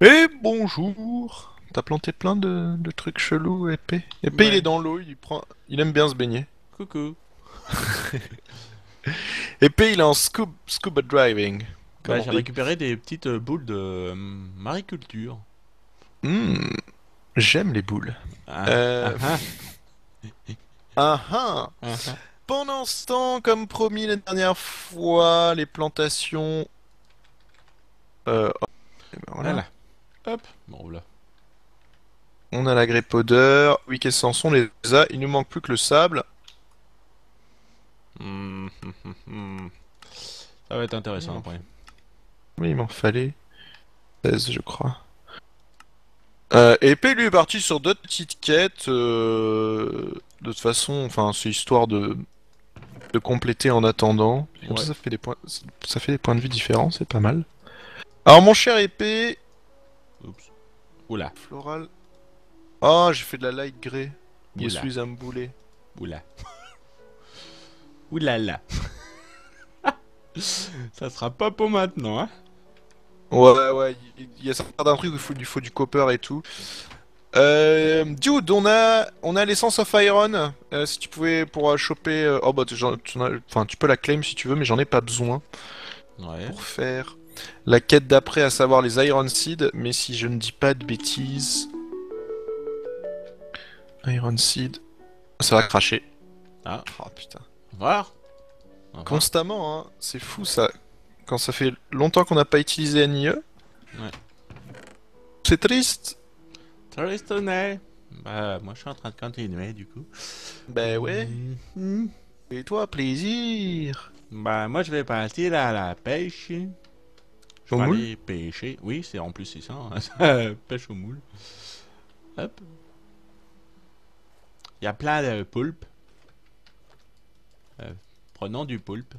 Et bonjour. T'as planté plein de trucs chelous, Epé. Epé, ouais. Il est dans l'eau, il aime bien se baigner. Coucou. Epé, il est en scuba-driving. Bah, j'ai récupéré des petites boules de mariculture. J'aime les boules. Pendant ce temps, comme promis la dernière fois, les plantations... Et ben voilà. Hop. Bon, là. On a la grippe odeur. 8 caisses en sont les A. Il nous manque plus que le sable. Ça va être intéressant après. Oui, il m'en fallait 16, je crois. Epé, lui, est parti sur d'autres petites quêtes. De toute façon, enfin, c'est histoire de compléter en attendant. Comme ça, ça fait des points de vue différents, c'est pas mal. Alors, mon cher Epé. Oups. Oula. Floral. Oh, j'ai fait de la light grey. Je suis un boulet. Oula. Oulala. Ça sera pas pour maintenant, hein. Ouais, il y a certains trucs où il faut du copper et tout. Dude, on a l'essence of iron. Si tu pouvais pour choper... Oh bah tu peux la claim si tu veux, mais j'en ai pas besoin. Ouais. Pour faire la quête d'après, à savoir les Iron Seed. Mais si je ne dis pas de bêtises... Iron Seed... Ça va cracher. Ah. Oh putain. Voilà. Constamment, hein. C'est fou ça. Quand ça fait longtemps qu'on n'a pas utilisé NIE. Ouais. C'est triste. Tristonnet. Bah, moi je suis en train de continuer du coup. Bah ouais. Et toi, plaisir. Bah, moi je vais partir à la pêche. Je vais aller pêcher. Oui, c'est en plus c'est ça. Hein. Pêche au moule. Hop. Il y a plein de poulpes. Prenons du poulpe.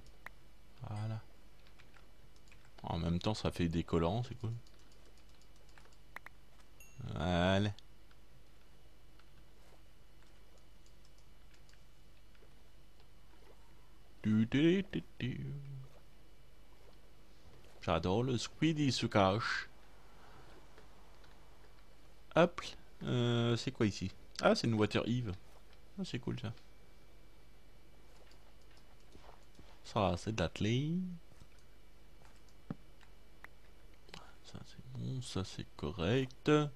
Voilà. En même temps, ça fait des collants, c'est cool. Voilà. J'adore le squiddy se cache. Hop. C'est quoi ici? Ah, c'est une Water Eve. Ah, c'est cool ça. Ça, c'est de la clé. Ça, c'est bon. Ça, c'est correct. Il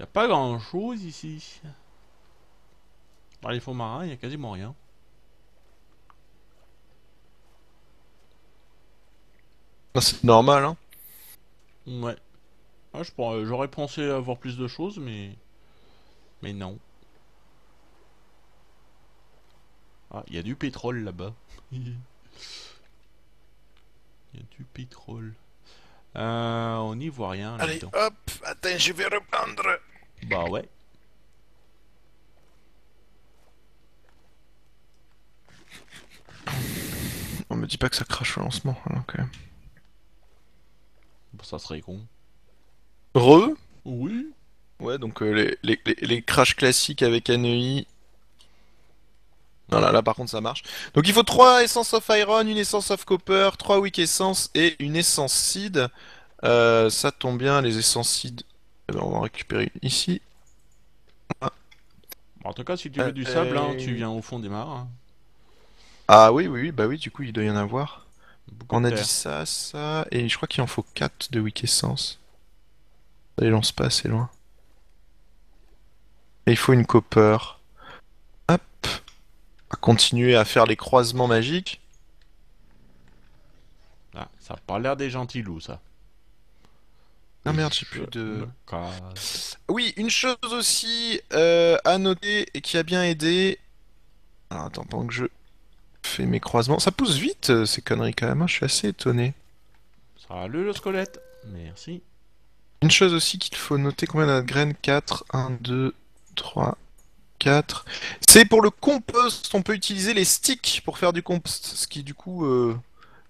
n'y a pas grand-chose ici. Dans les fonds marins, il n'y a quasiment rien. C'est normal, hein. Ouais. Ah, j'aurais pensé avoir plus de choses, mais non. Ah, il y a du pétrole là-bas. Il y a du pétrole. On n'y voit rien. Allez, hop, attends, je vais reprendre. Bah ouais. On me dit pas que ça crache le lancement, alors que... Bon, ça serait con. Re? Oui. Ouais, donc les crashs classiques avec NEI... Voilà, là par contre ça marche. Donc il faut 3 essences of iron, une essence of copper, 3 weak essence et une essence seed. Ça tombe bien, les essences seed. On va en récupérer une ici. Ah. Bon, en tout cas, si tu veux du sable, hein, tu viens au fond des mares. Ah oui, bah oui, du coup il doit y en avoir. Beaucoup on a dit ça, et je crois qu'il en faut 4 de weak essence. Ça les lance pas assez loin. Et il faut une copper. Hop. À continuer à faire les croisements magiques. Ah, ça n'a pas l'air des gentils loups, ça. Ah merde, j'ai plus de... Oui, une chose aussi à noter et qui a bien aidé... Alors attends, pendant que je fais mes croisements... Ça pousse vite, ces conneries, quand même, hein. Je suis assez étonné. Salut le squelette. Merci. Une chose aussi qu'il faut noter, combien on a de graines? 4, 1, 2, 3... 4. C'est pour le compost, on peut utiliser les sticks pour faire du compost, ce qui du coup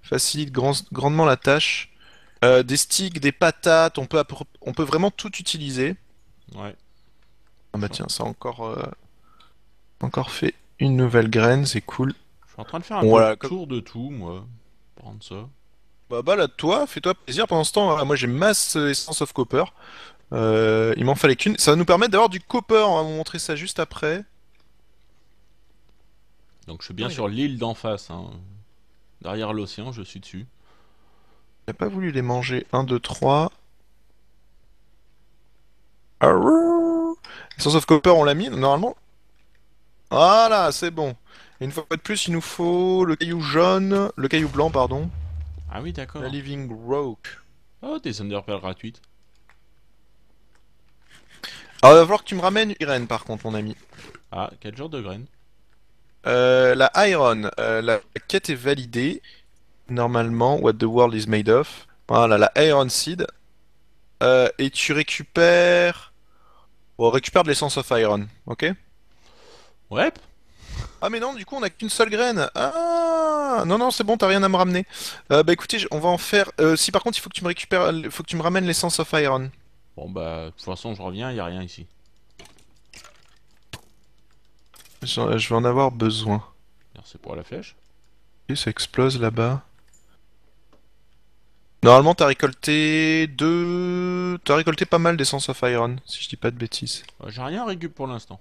facilite grandement la tâche. Des sticks, des patates, on peut vraiment tout utiliser. Ouais. Ah bah tiens, ça a encore fait une nouvelle graine, c'est cool. Je suis en train de faire un tour de tout, moi. Prendre ça. Bah balade-toi, fais-toi plaisir pendant ce temps. Moi j'ai masse essence of copper. Il m'en fallait qu'une. Ça va nous permettre d'avoir du copper. On va vous montrer ça juste après. Donc je suis bien sur l'île d'en face. Hein. Derrière l'océan, je suis dessus. J'ai pas voulu les manger. 1, 2, 3. Essence of copper, on l'a mis normalement. Voilà, c'est bon. Et une fois de plus, il nous faut le caillou jaune, le caillou blanc, pardon. Ah oui, d'accord. La Living Rock. Oh, des Thunderpearl gratuites. Alors, il va falloir que tu me ramènes une graine, par contre, mon ami. Ah, quel genre de graine? La Iron. La quête est validée. Normalement, what the world is made of. Voilà, la Iron Seed. Et tu récupères... Bon, on récupère de l'essence of Iron, ok? Ouais. Ah mais non, du coup on a qu'une seule graine. Ah non non, c'est bon, t'as rien à me ramener. Bah écoutez, on va en faire. Si par contre il faut que tu me récupères, faut que tu me ramènes l'essence of iron. Bon bah de toute façon je reviens, y a rien ici. Je vais en avoir besoin. C'est pour la flèche. Et ça explose là-bas. Normalement t'as récolté t'as récolté pas mal d'essence of iron, si je dis pas de bêtises. J'ai rien récup pour l'instant.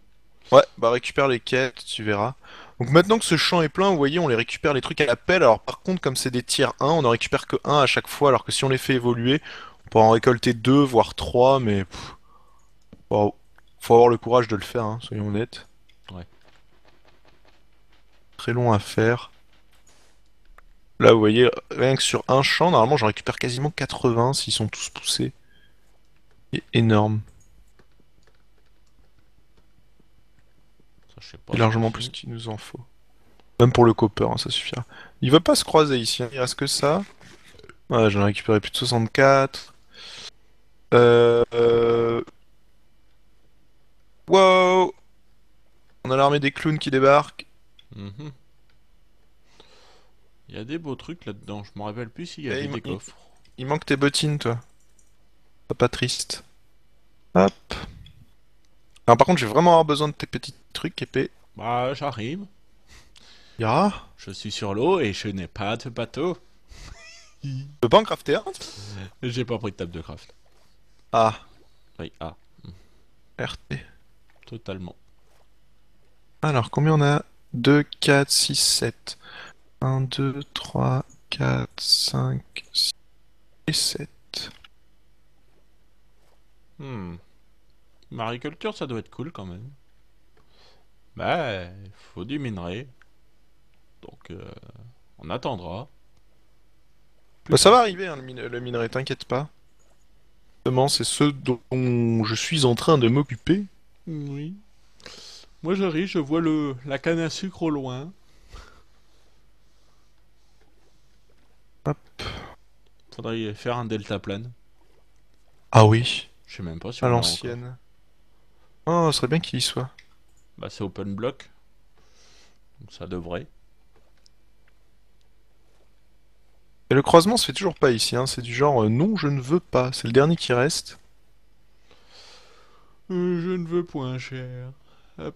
Ouais, bah récupère les quêtes, tu verras. Donc maintenant que ce champ est plein, vous voyez, on les récupère les trucs à la pelle. Alors par contre, comme c'est des tiers 1, on en récupère que 1 à chaque fois. Alors que si on les fait évoluer, on peut en récolter 2, voire 3, mais... Wow. Faut avoir le courage de le faire, hein, soyons honnêtes. Ouais. Très long à faire. Là, vous voyez, rien que sur un champ, normalement, j'en récupère quasiment 80 s'ils sont tous poussés. C'est énorme. Et largement plus qu'il nous en faut. Même pour le copper, hein, ça suffira. Il va pas se croiser ici, hein. Il reste que ça. Ouais, j'en ai récupéré plus de 64. Wow! On a l'armée des clowns qui débarque. Il y a des beaux trucs là-dedans, je m'en rappelle plus s'il y avait des coffres. Il manque tes bottines, toi. T'es pas triste. Hop! Alors, par contre, je vais vraiment avoir besoin de tes petits trucs, épée. Bah, j'arrive. Ya. Je suis sur l'eau et je n'ai pas de bateau. Je peux pas en crafter un? J'ai pas pris de table de craft. Ah. Oui, ah. RT. Totalement. Alors, combien on a? 2, 4, 6, 7. 1, 2, 3, 4, 5, 6 et 7. Mariculture, ça doit être cool quand même. Bah, il faut du minerai. Donc, on attendra. Bah, ça va arriver, hein, le minerai, t'inquiète pas. Justement, c'est ce dont je suis en train de m'occuper. Oui. Moi, j'arrive, je vois la canne à sucre au loin. Hop. Faudrait y faire un deltaplane. Ah oui. Je sais même pas si on l'a encore. À l'ancienne. Oh, ce serait bien qu'il y soit. Bah, c'est open block. Donc, ça devrait. Et le croisement se fait toujours pas ici, hein. C'est du genre non, je ne veux pas. C'est le dernier qui reste. Je ne veux point, cher. Hop.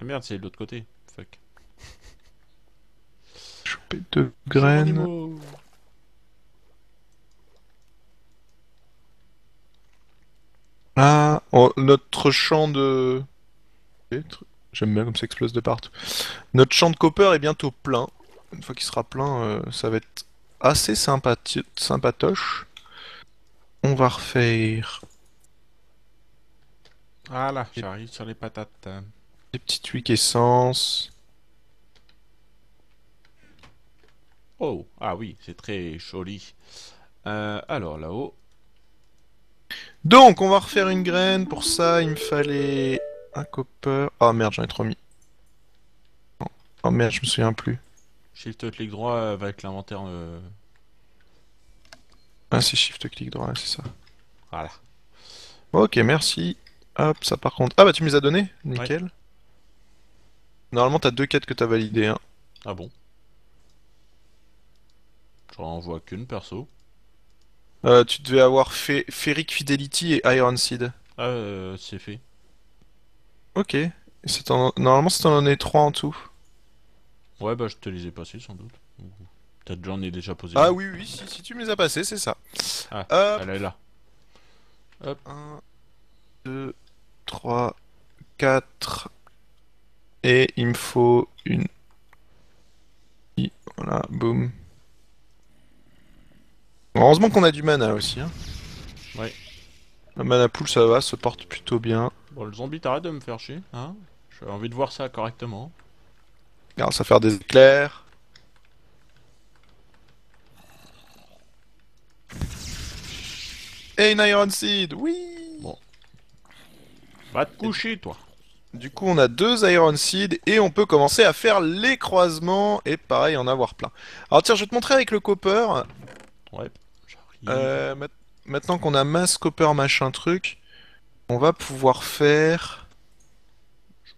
Ah merde, c'est de l'autre côté. Fuck. Choper deux graines. Ah, notre champ de... J'aime bien comme ça explose de partout. Notre champ de copper est bientôt plein. Une fois qu'il sera plein, ça va être assez sympatoche. On va refaire... Ah là, j'arrive sur les patates. Des petites huiles essence. Oh, ah oui, c'est très joli. Alors là-haut... Donc, on va refaire une graine. Pour ça, il me fallait un copper. Ah merde, j'en ai trop mis. Oh merde, je me souviens plus. Shift-clic droit avec l'inventaire. Ah, c'est Shift-clic droit, c'est ça. Voilà. Ok, merci. Hop, ça par contre. Ah bah, tu me les as donnés. Nickel. Ouais. Normalement, t'as deux quêtes que t'as validées. Hein. Ah bon? J'en vois qu'une perso. Tu devais avoir fait Ferric Fidelity et Iron Seed. Ah, c'est fait. Ok. Normalement, c'est en année 3 en tout. Ouais, bah je te les ai passés sans doute. Peut-être que j'en ai déjà posé. Ah oui, oui, si, si tu me les as passés, c'est ça. Ah, elle est là. Hop. 1, 2, 3, 4. Et il me faut une. Voilà, boum. Bon, heureusement qu'on a du mana aussi. Hein. Ouais. La mana pool, ça va, se porte plutôt bien. Bon, le zombie, t'arrête de me faire chier, hein. J'ai envie de voir ça correctement. Regarde, ça va faire des éclairs. Et une Iron Seed, oui. Bon. Va te coucher, toi. Du coup, on a deux Iron Seed et on peut commencer à faire les croisements et pareil, en avoir plein. Alors tiens, je vais te montrer avec le copper. Ouais, j'arrive. Maintenant qu'on a masse copper machin truc, on va pouvoir faire...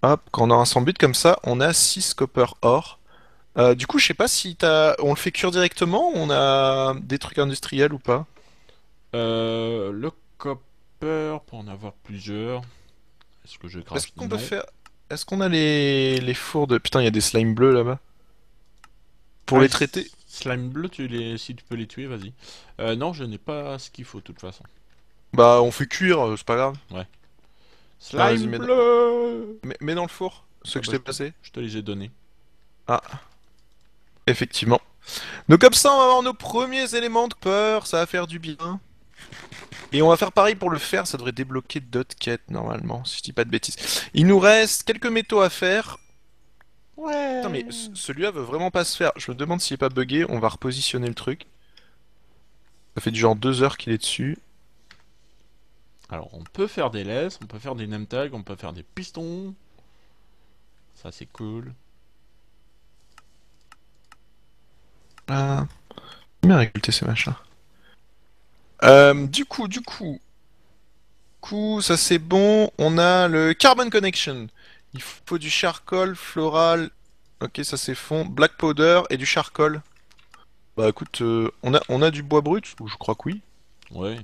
Hop, quand on a un 100 buts comme ça, on a 6 copper or. Du coup, je sais pas si t'as... On le fait cuire directement ou on a des trucs industriels ou pas? Le copper, pour en avoir plusieurs... Est-ce que je crache? Est-ce qu'on peut faire... Est-ce qu'on a les fours de... Putain, il y a des slimes bleus là-bas. Pour les traiter... Slime bleu, tu les... si tu peux les tuer, vas-y. Non, je n'ai pas ce qu'il faut, de toute façon. Bah, on fait cuire, c'est pas grave. Ouais. Slime bleu mets dans le four, ceux que je t'ai placés. Je te les ai donnés. Ah. Effectivement. Donc comme ça, on va avoir nos premiers éléments de peur, ça va faire du bien. Et on va faire pareil pour le fer, ça devrait débloquer d'autres quêtes normalement, si je dis pas de bêtises. Il nous reste quelques métaux à faire. Ouais. Putain, mais celui-là veut vraiment pas se faire. Je me demande s'il est pas buggé, on va repositionner le truc. Ça fait du genre 2 heures qu'il est dessus. Alors on peut faire des laisses, on peut faire des name tags, on peut faire des pistons. Ça c'est cool. Bien récolter ces machins. Du coup, ça c'est bon. On a le Carbon Connection. Il faut du charcoal, floral. Ok, ça c'est fond. Black powder et du charcoal. Bah écoute, on a du bois brut, ou je crois que oui. Ouais.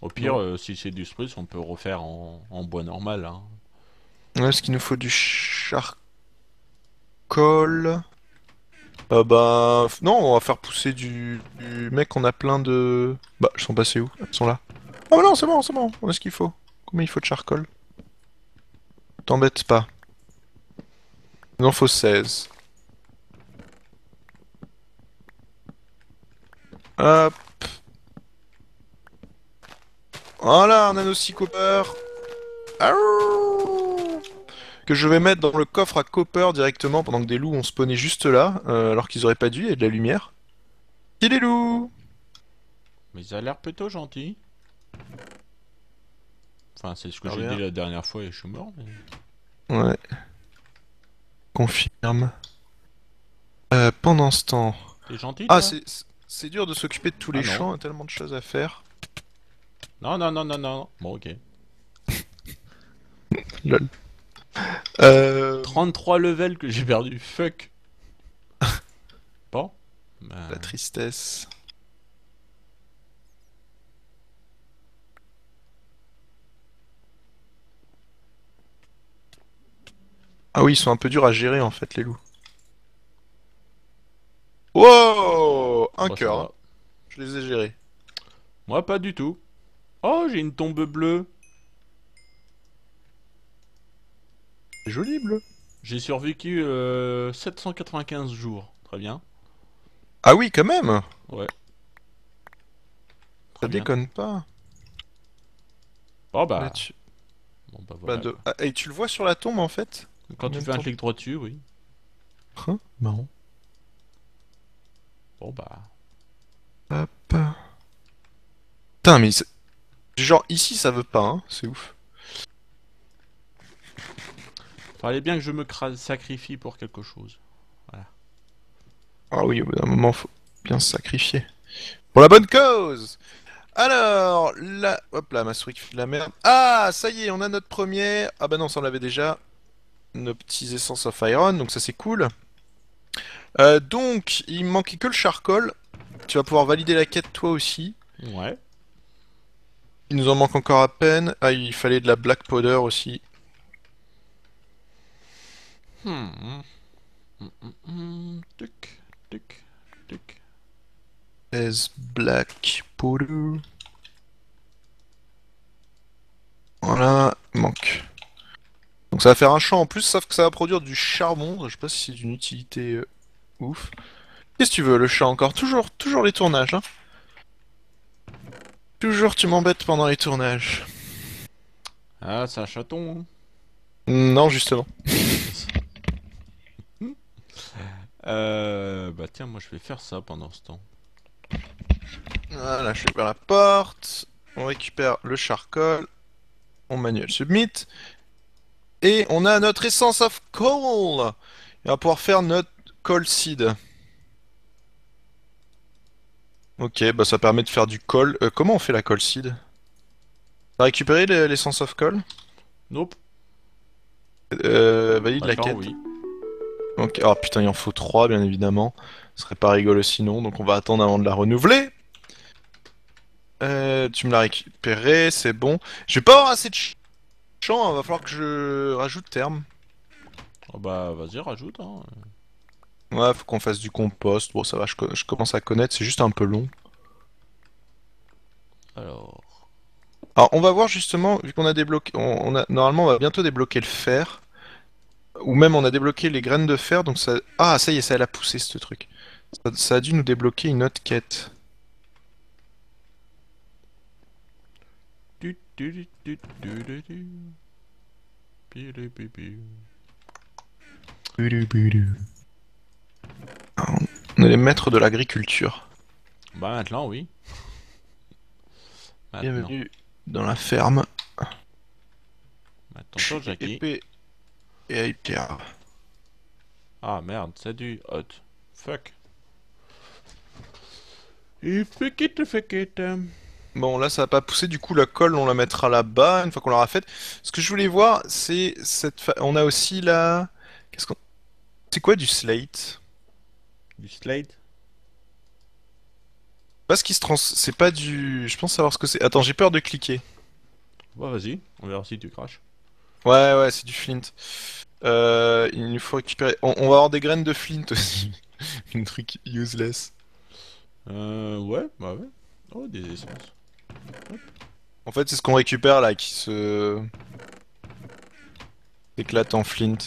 Au pire, si c'est du spruce, on peut refaire en bois normal. Hein. Ouais, est-ce qu'il nous faut du charcoal? Bah... Non, on va faire pousser du mec, on a plein de... Bah, ils sont passés où? Ils sont là. Oh bah non, c'est bon, on a ce qu'il faut. Combien il faut de charcoal? T'embête pas. Il en faut 16. Hop. Voilà, un anneau 6 copper. Que je vais mettre dans le coffre à copper directement pendant que des loups ont spawné juste là, alors qu'ils auraient pas dû, il y a de la lumière. Et les loups! Mais ils ont l'air plutôt gentils. Enfin, c'est ce que j'ai dit la dernière fois et je suis mort. Mais... Ouais. Confirme. Pendant ce temps... T'es gentil, toi ? Ah, c'est dur de s'occuper de tous les champs, il y a tellement de choses à faire. Non, non, non, non, non. Bon, ok. Lol. 33 levels que j'ai perdu, fuck. Bon ben... La tristesse. Ah oui, ils sont un peu durs à gérer en fait les loups. Wow, un cœur. Je les ai gérés. Moi pas du tout. Oh, j'ai une tombe bleue. C'est joli, bleu. J'ai survécu 795 jours. Très bien. Ah oui, quand même. Ouais. Ça déconne pas. Oh bah... Tu... Bon bah voilà. Bah de... ah, et tu le vois sur la tombe, en fait? Quand tu fais un clic droit dessus, oui. Hein? Marrant. Bon bah... Hop. Putain, mais... Genre, ici, ça veut pas, hein. C'est ouf. Fallait bien que je me sacrifie pour quelque chose. Voilà. Ah oui, au bout d'un moment, faut bien se sacrifier. Pour la bonne cause! Alors, là... Hop là, ma souris qui fait de la merde. Ah, ça y est, on a notre premier... Ah bah non, ça on l'avait déjà. Nos petits essences of iron, donc ça c'est cool. Donc, il me manquait que le charcoal. Tu vas pouvoir valider la quête toi aussi. Ouais. Il nous en manque encore à peine. Ah, il fallait de la black powder aussi. is black powder. Voilà, manque. Donc ça va faire un champ en plus, sauf que ça va produire du charbon. Je sais pas si c'est d'une utilité ouf. Qu'est-ce que tu veux, le chat encore? Toujours les tournages, hein. Toujours tu m'embêtes pendant les tournages. Ah, c'est un chaton. Non, justement. Bah tiens, moi je vais faire ça pendant ce temps. Voilà, je récupère la porte. On récupère le charcoal. On manuel submit. Et on a notre essence of coal. Et on va pouvoir faire notre coal seed. Ok, bah ça permet de faire du coal. Comment on fait la coal seed? T'as récupéré l'essence of coal? Nope. Valide la quête. Oui. Ok, alors putain, il en faut 3 bien évidemment. Ce serait pas rigolo sinon, donc on va attendre avant de la renouveler. Tu me l'as récupéré, c'est bon. Je vais pas avoir assez de champ, hein. Va falloir que je rajoute terme. Oh bah vas-y, rajoute. Hein. Ouais, faut qu'on fasse du compost. Bon, ça va, je commence à connaître, c'est juste un peu long. Alors, on va voir justement, vu qu'on a débloqué. Normalement, on va bientôt débloquer le fer. Ou même, on a débloqué les graines de fer, donc ça. Ah, ça y est, ça elle a poussé ce truc. Ça a dû nous débloquer une autre quête. On est les maîtres de l'agriculture. Bah maintenant oui. Maintenant. Bienvenue dans la ferme. Attention Jackie. Epé et Hyper. Ah merde, c'est du hot. Fuck. Et fuck it, fuck it. Bon là ça va pas pousser, du coup la colle on la mettra là-bas une fois qu'on l'aura faite. Ce que je voulais voir c'est cette... On a aussi la... Qu'est-ce qu'on... C'est quoi du slate? Du slate? Pas ce qui se trans... C'est pas du... Je pense savoir ce que c'est. Attends, j'ai peur de cliquer. Bah vas-y, on verra si tu crashes. Ouais, c'est du flint. Il nous faut récupérer... On va avoir des graines de flint aussi. Un truc useless. Ouais, bah ouais. Oh, des essences. Hop. En fait, c'est ce qu'on récupère là, qui se... éclate en flint.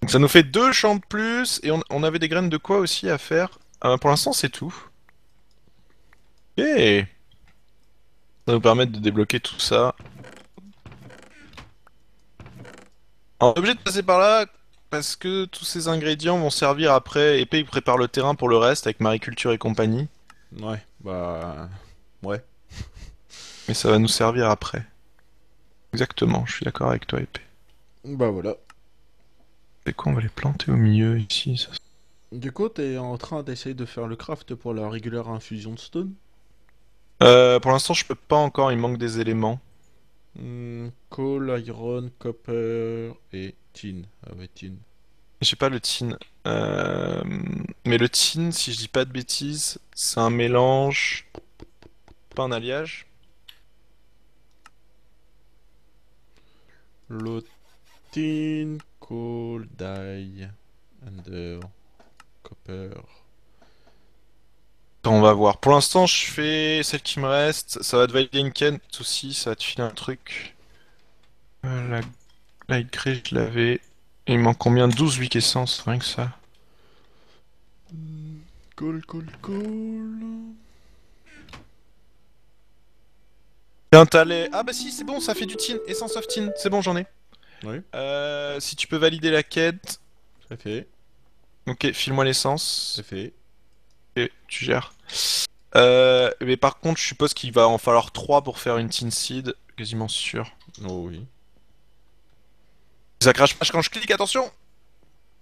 Donc ça nous fait 2 champs de plus, et on avait des graines de quoi aussi à faire. Pour l'instant c'est tout. Yeah. Ça va nous permettre de débloquer tout ça. On est obligé de passer par là, parce que tous ces ingrédients vont servir après. Epé il prépare le terrain pour le reste, avec mariculture et compagnie. Ouais, bah... ouais. Mais ça va nous servir après. Exactement, je suis d'accord avec toi Epé. Bah voilà. C'est quoi, on va les planter au milieu ici ça... Du coup, t'es en train d'essayer de faire le craft pour la régulière infusion de stone? Pour l'instant, je peux pas encore, il manque des éléments. Coal, iron, copper et tin. Ah ouais, tin. J'ai pas le tin. Mais le tin, si je dis pas de bêtises, c'est un mélange. Pas un alliage. Le tin. Coal, dye, under, copper. On va voir. Pour l'instant, je fais celle qui me reste. Ça va te valider une quête aussi. Ça va te filer un truc. La grille, je l'avais. Il manque combien? 12 8 essences, rien que ça. Coal. Tiens, t'as les... Ah bah si, c'est bon, ça fait du tin. Essence of tin. C'est bon, j'en ai. Oui. Si tu peux valider la quête. C'est fait. Ok, file-moi l'essence. C'est fait. Et tu gères. Mais par contre, je suppose qu'il va en falloir 3 pour faire une tin seed. Quasiment sûr. Oh oui. Ça crache pas quand je clique, attention.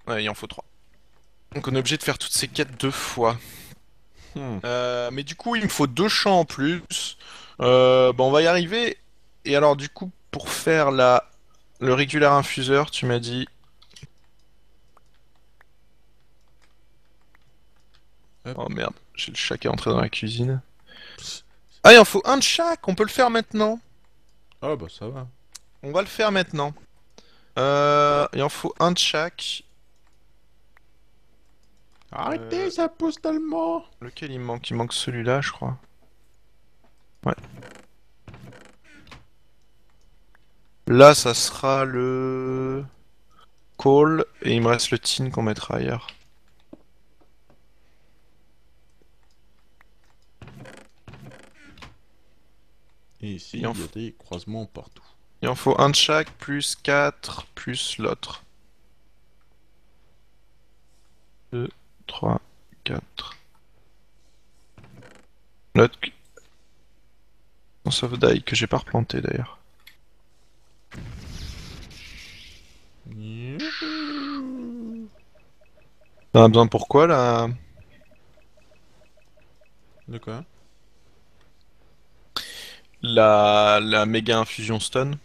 Ouais, il en faut 3. Donc on est obligé de faire toutes ces quêtes 2 fois. Mais du coup, il me faut 2 champs en plus. Bon, on va y arriver. Et alors, du coup, pour faire la... Le régulière infuseur, tu m'as dit... Hop. Oh merde, j'ai le chat qui est entré dans la cuisine. Ah, il en faut un de chaque, on peut le faire maintenant. Ah bah ça va. On va le faire maintenant. Il en faut un de chaque. Arrêtez, ça pousse tellement. Lequel il manque? Il manque celui-là, je crois. Ouais. Là, ça sera le... coal, et il me reste le tin qu'on mettra ailleurs. Et ici, il y a des croisements partout. Il en faut un de chaque, plus 4, plus l'autre. 2, 3, 4. L'autre... Mon soft die que j'ai pas replanté d'ailleurs. T'en as besoin pour quoi là? De quoi? La méga infusion stone.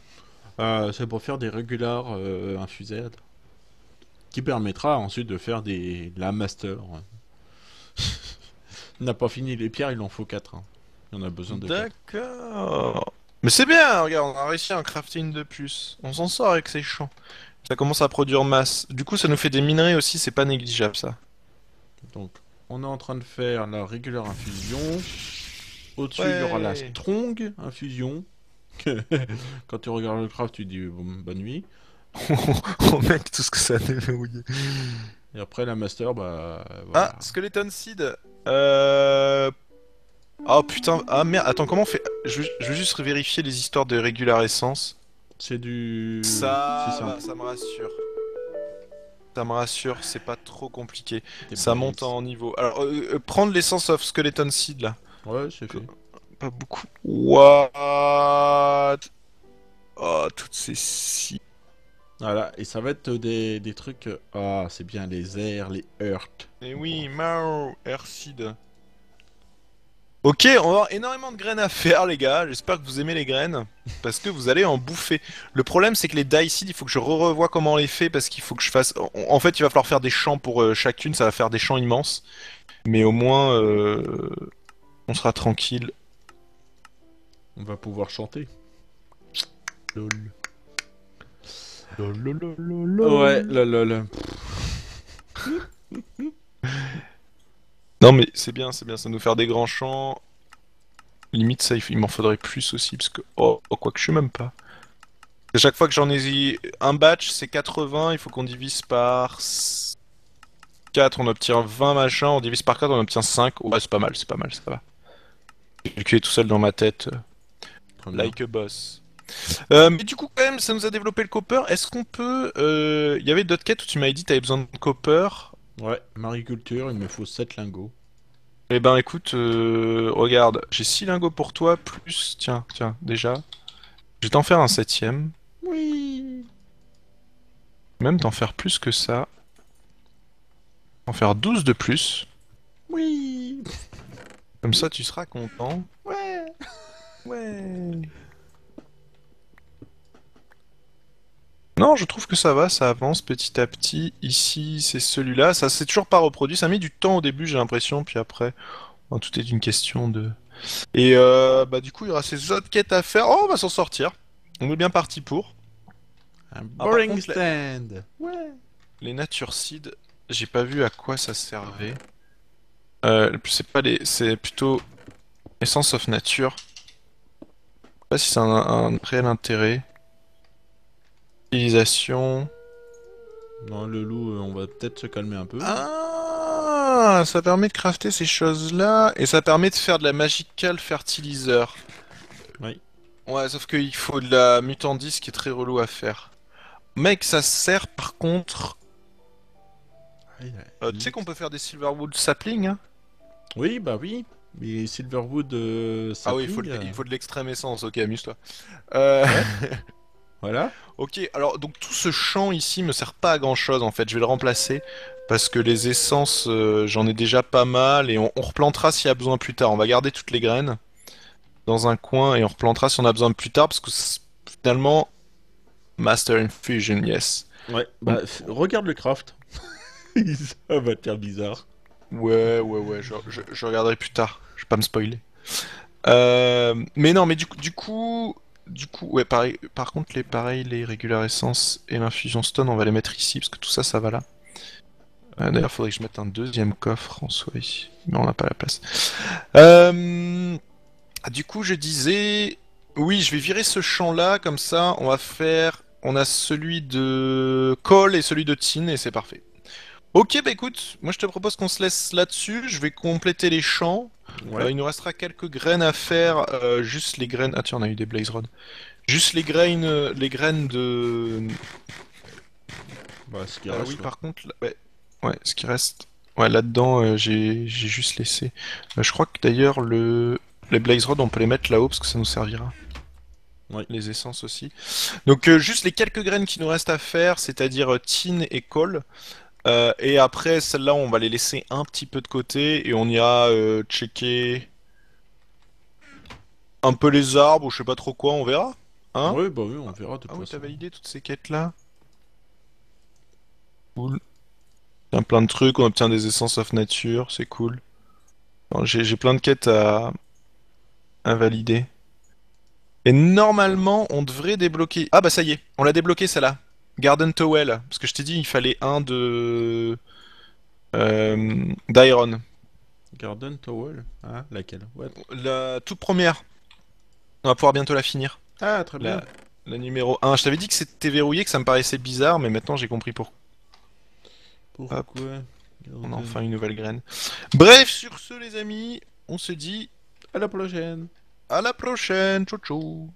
C'est pour faire des regulars infusés. Qui permettra ensuite de faire des... la master. On n'a pas fini les pierres, il en faut 4. Hein. On a besoin de... D'accord. Mais c'est bien, regarde, on a réussi à en crafter une de plus. On s'en sort avec ces champs. Ça commence à produire masse. Du coup, ça nous fait des minerais aussi, c'est pas négligeable ça. Donc, on est en train de faire la régulière infusion. Au-dessus, il y aura la strong infusion. Quand tu regardes le craft, tu dis bonne nuit. Oh mec, tout ce que ça a déverrouillé. Et après, la master, bah... Voilà. Ah, skeleton seed. Oh putain, ah merde, attends, comment on fait? Je veux juste vérifier les histoires de régular essence. C'est du... Ça, bah, ça me rassure. Ça me rassure, c'est pas trop compliqué. Ça monte en niveau. Alors, prendre l'essence of skeleton seed là. Ouais, c'est fait. Pas beaucoup. What? Oh, toutes ces scies. Voilà, et ça va être des trucs... Ah, oh, c'est bien, les airs, les heurts. Et oui, mao, air seed. Ok, on va avoir énormément de graines à faire les gars, j'espère que vous aimez les graines, parce que vous allez en bouffer. Le problème c'est que les die seeds, il faut que je revoie comment on les fait, parce qu'il faut que je fasse... En fait il va falloir faire des champs pour chacune, ça va faire des champs immenses. Mais au moins, on sera tranquille. On va pouvoir chanter. Lol. Lol, lol, lol, lol. Ouais, lol, lol. Non mais c'est bien, ça nous faire des grands champs. Limite ça, il m'en faudrait plus aussi, parce que... Oh quoi que je sais même pas. À chaque fois que j'en ai un batch, c'est 80, il faut qu'on divise par 4, on obtient 20 machin, on divise par 4, on obtient 5. Ouais c'est pas mal, ça va. J'ai calculé tout seul dans ma tête. Like a boss. Mais du coup quand même, ça nous a développé le copper, est-ce qu'on peut... Il y avait d'autres quêtes où tu m'avais dit que t'avais besoin de copper. Ouais, mariculture, il me faut 7 lingots. Eh ben écoute, regarde, j'ai 6 lingots pour toi, plus... Tiens, déjà. Je vais t'en faire un 7e. Oui. Même t'en faire plus que ça. En faire 12 de plus. Oui. Comme ça tu seras content. Ouais. Ouais. Non, je trouve que ça avance petit à petit. Ici, c'est celui-là. Ça, c'est toujours pas reproduit. Ça a mis du temps au début, j'ai l'impression. Puis après, bon, tout est une question de... Et bah du coup, il y aura ces autres quêtes à faire. Oh, on va s'en sortir. On est bien parti pour. Un boring stand. Ouais. Les nature seeds, j'ai pas vu à quoi ça servait. C'est pas les... C'est plutôt... Essence of nature. Je sais pas si c'est un réel intérêt. Utilisation. Non, le loup, on va peut-être se calmer un peu. Ah, ça permet de crafter ces choses-là et ça permet de faire de la Magical Fertilizer. Oui. Ouais, sauf qu'il faut de la Mutandise qui est très relou à faire. Mec, ça sert par contre. Tu sais qu'on peut faire des Silverwood Sapling hein? Oui, bah oui. Mais Silverwood Sapling. Ah oui, il faut de l'extrême essence. Ok, amuse-toi. Ouais. Voilà. Ok, alors donc tout ce champ ici me sert pas à grand chose en fait, je vais le remplacer parce que les essences j'en ai déjà pas mal et on replantera s'il y a besoin plus tard. On va garder toutes les graines dans un coin et on replantera si on a besoin plus tard parce que finalement... Master Infusion, yes. Ouais, bah regarde le craft. Ça va te faire bizarre. Ouais, je regarderai plus tard, je vais pas me spoiler. Mais non, mais du coup, ouais, pareil, par contre, les régular essence et l'infusion stone, on va les mettre ici, parce que tout ça, ça va là. D'ailleurs, faudrait que je mette un deuxième coffre en soi ici, mais on n'a pas la place. Du coup, je disais... Oui, je vais virer ce champ-là, comme ça, on va faire... On a celui de colle et celui de tin, et c'est parfait. Ok, bah écoute, moi je te propose qu'on se laisse là-dessus, je vais compléter les champs. Ouais. Il nous restera quelques graines à faire, juste les graines... Ah tiens, on a eu des blaze rods. Juste les graines de... Bah, ce qui reste, oui, là. Par contre... Là... Ouais, ce qui reste... Ouais, là-dedans, j'ai juste laissé. Je crois que d'ailleurs, les blaze rods, on peut les mettre là-haut, parce que ça nous servira. Ouais. Les essences aussi. Donc, juste les quelques graines qui nous restent à faire, c'est-à-dire tin et colle. Et après, celles-là, on va les laisser un petit peu de côté, et on ira checker... un peu les arbres, ou je sais pas trop quoi, on verra. Hein? Ouais, bah oui, on verra de toute façon. Ah oui, t'as validé toutes ces quêtes-là? Cool. Il y a plein de trucs, on obtient des essences off nature, c'est cool. J'ai plein de quêtes à valider. Et normalement, on devrait débloquer... Ah bah ça y est, on l'a débloqué celle-là. Garden Towel, parce que je t'ai dit, il fallait un de... d'Iron. Garden Towel? Ah, laquelle? What? La toute première. On va pouvoir bientôt la finir. Ah, très bien. La numéro 1. Je t'avais dit que c'était verrouillé, que ça me paraissait bizarre, mais maintenant j'ai compris pourquoi. Pourquoi? Hop. On a enfin une nouvelle graine. Bref, sur ce les amis, on se dit à la prochaine. À la prochaine, ciao ciao.